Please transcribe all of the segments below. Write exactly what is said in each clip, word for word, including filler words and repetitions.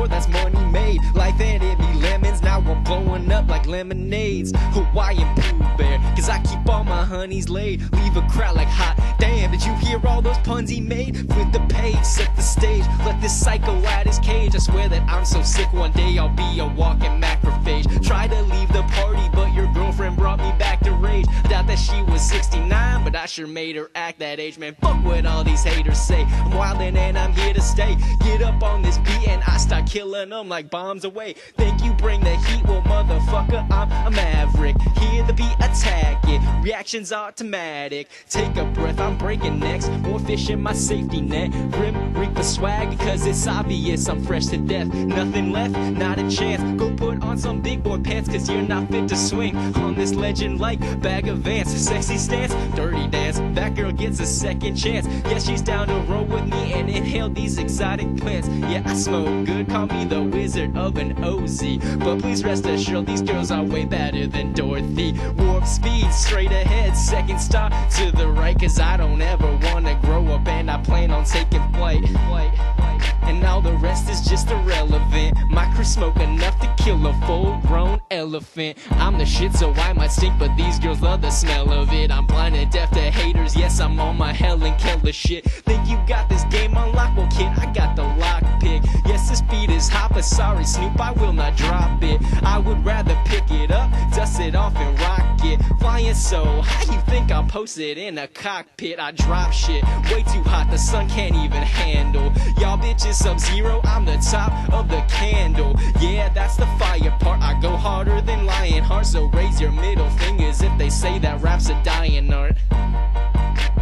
store, that's money made. Like that, it be lemons, now I'm blowing up like lemonades. Hawaiian Pooh Bear, cause I keep all my honeys laid. Leave a crowd like hot damn, did you hear all those puns he made? With the page, set the stage, let this psycho out his cage. I swear that I'm so sick, one day I'll be a walking macrophage. Try to leave the party, but your girlfriend brought me back to rage. Doubt that she was sixty-nine, but I sure made her act that age. Man, fuck what all these haters say, I'm wildin' and I'm here to stay. Get up on this beat and I start killing them like bombs away. Think you bring the heat, well motherfucker, I'm a maverick. Hear the beat, attack it, reaction's automatic. Take a breath, I'm breaking necks, more fish in my safety net. Rim, reek the swag, because it's obvious I'm fresh to death. Nothing left, not a chance, go put on some big boy pants, cause you're not fit to swing on this legend like bag of Vance. Sexy stance, dirty dance, that girl gets a second chance. Yeah, she's down to roll with me and inhale these exotic plants. Yeah, I smoke good, call me the wizard of an O Z, but please rest assured these girls are way better than Dorothy. Warp speed, straight ahead, second stop to the right, cause I don't ever wanna grow up and I plan on taking flight. And all the rest is just irrelevant. My crew smoke enough to kill a full grown elephant. I'm the shit, so I might stink, but these girls love the smell of it. I'm blind and deaf to haters, yes I'm on my Helen Keller shit. Think you got this game on lock? Well kid, I got the lock pick. Yes this beat is hot, but sorry Snoop, I will not drop it. I would rather pick it up, dust it off and rock it. Flying so high you think I'll post it in a cockpit. I drop shit way too hot, the sun can't even handle. Y'all bitches sub-zero, I'm the top of the candle. Yeah, that's the fire part, I go harder than Lionheart. So raise your middle fingers if they say that rap's a dying art.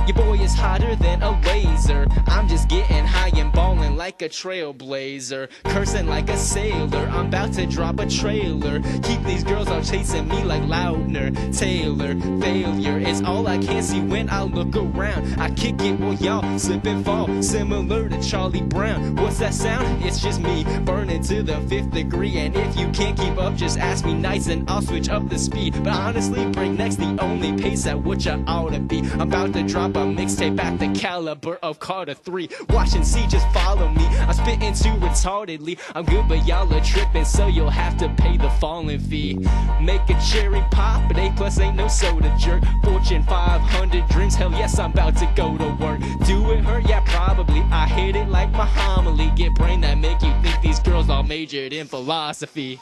Your boy is hotter than a laser, I'm just getting high and ballin' like a trailblazer. Cursing like a sailor, I'm about to drop a trailer. Keep these girls all chasing me like Loudner Taylor. Failure is all I can see when I look around. I kick it while y'all slip and fall, similar to Charlie Brown. What's that sound? It's just me, burning to the fifth degree. And if you can't keep up, just ask me nice and I'll switch up the speed. But honestly, breakneck's the only pace at which I ought to be. I'm about to drop a mixtape at the caliber of Carter three. Watch and see, just follow me, I'm spitting too retardedly. I'm good but y'all are tripping, so you'll have to pay the falling fee. Make a cherry pop, but A plus ain't no soda jerk. Fortune five hundred dreams, hell yes I'm about to go to work. Do it hurt? Yeah probably, I hit it like my homily. Get brain that make you think these girls all majored in philosophy.